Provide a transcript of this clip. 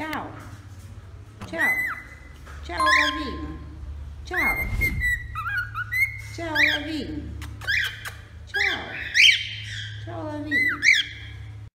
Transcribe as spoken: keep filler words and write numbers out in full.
Tchau. Tchau. Tchau, Davi. Tchau. Tchau, Davi.